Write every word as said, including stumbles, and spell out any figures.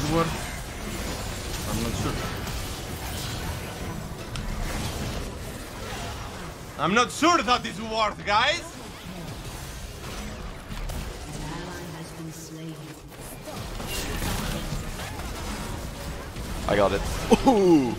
did work? I'm not sure. I'm not sure that it worked, guys! I got it. Ooh!